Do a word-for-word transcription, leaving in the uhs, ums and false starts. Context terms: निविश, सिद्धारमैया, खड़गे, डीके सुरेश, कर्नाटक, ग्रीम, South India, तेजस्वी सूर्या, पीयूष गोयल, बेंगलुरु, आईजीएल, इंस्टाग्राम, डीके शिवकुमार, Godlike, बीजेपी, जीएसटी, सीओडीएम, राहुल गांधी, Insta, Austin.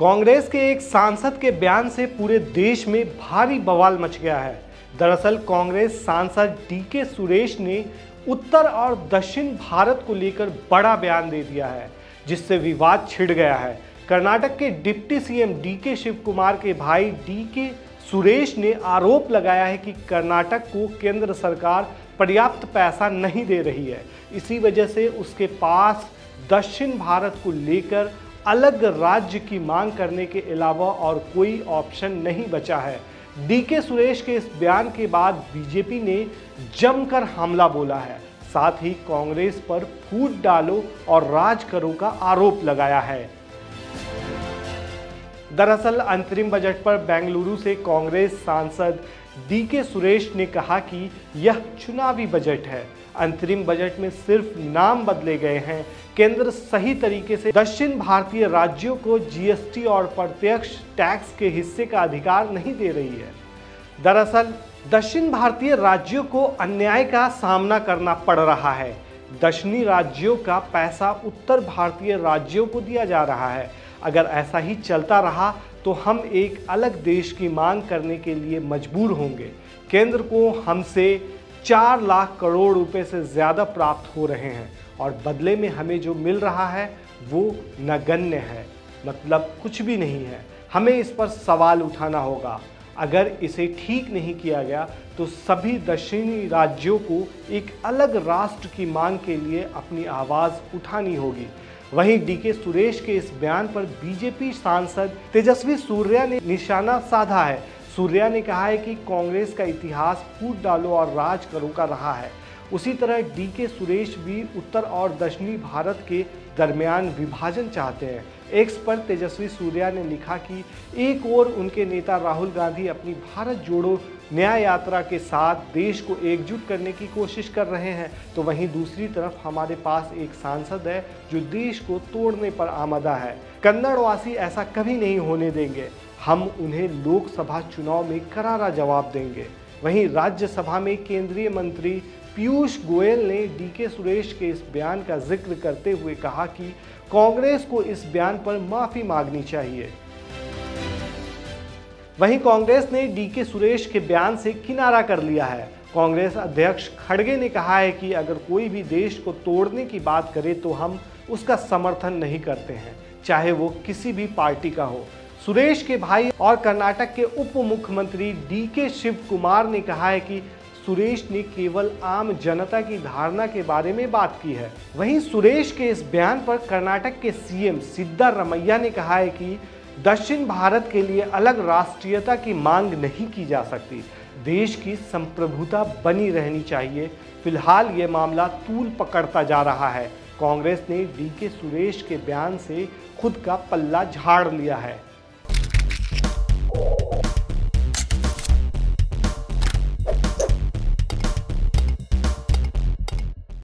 कांग्रेस के एक सांसद के बयान से पूरे देश में भारी बवाल मच गया है। दरअसल कांग्रेस सांसद डीके सुरेश ने उत्तर और दक्षिण भारत को लेकर बड़ा बयान दे दिया है, जिससे विवाद छिड़ गया है। कर्नाटक के डिप्टी सीएम डीके शिवकुमार के भाई डीके सुरेश ने आरोप लगाया है कि कर्नाटक को केंद्र सरकार पर्याप्त पैसा नहीं दे रही है, इसी वजह से उसके पास दक्षिण भारत को लेकर अलग राज्य की मांग करने के अलावा और कोई ऑप्शन नहीं बचा है। डीके सुरेश के इस बयान के बाद बीजेपी ने जमकर हमला बोला है, साथ ही कांग्रेस पर फूट डालो और राज करो का आरोप लगाया है। दरअसल अंतरिम बजट पर बेंगलुरु से कांग्रेस सांसद डीके सुरेश ने कहा कि यह चुनावी बजट है, अंतरिम बजट में सिर्फ नाम बदले गए हैं, केंद्र सही तरीके से दक्षिण भारतीय राज्यों को जीएसटी और प्रत्यक्ष टैक्स के हिस्से का अधिकार नहीं दे रही है। दरअसल दक्षिण भारतीय राज्यों को अन्याय का सामना करना पड़ रहा है। दक्षिणी राज्यों का पैसा उत्तर भारतीय राज्यों को दिया जा रहा है। अगर ऐसा ही चलता रहा तो हम एक अलग देश की मांग करने के लिए मजबूर होंगे। केंद्र को हमसे चार लाख करोड़ रुपए से ज़्यादा प्राप्त हो रहे हैं और बदले में हमें जो मिल रहा है वो नगण्य है, मतलब कुछ भी नहीं है। हमें इस पर सवाल उठाना होगा। अगर इसे ठीक नहीं किया गया तो सभी दक्षिणी राज्यों को एक अलग राष्ट्र की मांग के लिए अपनी आवाज़ उठानी होगी। वहीं डीके सुरेश के इस बयान पर बीजेपी सांसद तेजस्वी सूर्या ने निशाना साधा है। सूर्या ने कहा है कि कांग्रेस का इतिहास फूट डालो और राज करो का रहा है। उसी तरह डीके सुरेश भी उत्तर और दक्षिणी भारत के दरमियान विभाजन चाहते हैं। एक्स पर तेजस्वी सूर्या ने लिखा कि एक ओर उनके नेता राहुल गांधी अपनी भारत जोड़ो न्याय यात्रा के साथ देश को एकजुट करने की कोशिश कर रहे हैं, तो वहीं दूसरी तरफ हमारे पास एक सांसद है जो देश को तोड़ने पर आमादा है। कन्नड़वासी ऐसा कभी नहीं होने देंगे, हम उन्हें लोकसभा चुनाव में करारा जवाब देंगे। वहीं राज्यसभा में केंद्रीय मंत्री पीयूष गोयल ने डीके सुरेश के इस बयान का जिक्र करते हुए कहा कि कांग्रेस को इस बयान पर माफ़ी मांगनी चाहिए। वहीं कांग्रेस ने डीके सुरेश के बयान से किनारा कर लिया है। कांग्रेस अध्यक्ष खड़गे ने कहा है कि अगर कोई भी देश को तोड़ने की बात करे तो हम उसका समर्थन नहीं करते हैं, चाहे वो किसी भी पार्टी का हो। सुरेश के भाई और कर्नाटक के उप मुख्यमंत्री डीके शिवकुमार ने कहा है कि सुरेश ने केवल आम जनता की धारणा के बारे में बात की है। वहीं सुरेश के इस बयान पर कर्नाटक के सीएम सिद्धारमैया ने कहा है कि दक्षिण भारत के लिए अलग राष्ट्रीयता की मांग नहीं की जा सकती, देश की संप्रभुता बनी रहनी चाहिए। फिलहाल ये मामला तूल पकड़ता जा रहा है। कांग्रेस ने डीके सुरेश के बयान से खुद का पल्ला झाड़ लिया है।